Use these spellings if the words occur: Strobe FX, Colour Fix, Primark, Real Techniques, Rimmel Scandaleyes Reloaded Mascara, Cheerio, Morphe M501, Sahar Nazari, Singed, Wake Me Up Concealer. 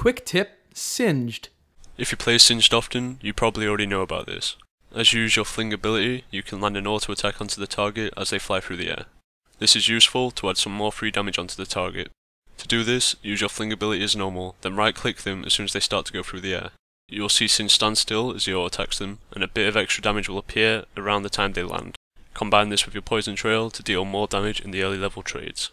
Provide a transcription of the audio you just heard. Quick tip, Singed. If you play Singed often, you probably already know about this. As you use your fling ability, you can land an auto attack onto the target as they fly through the air. This is useful to add some more free damage onto the target. To do this, use your fling ability as normal, then right click them as soon as they start to go through the air. You will see Singed stand still as he auto attacks them, and a bit of extra damage will appear around the time they land. Combine this with your poison trail to deal more damage in the early level trades.